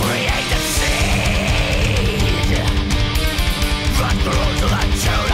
Create the seed, run through the truth.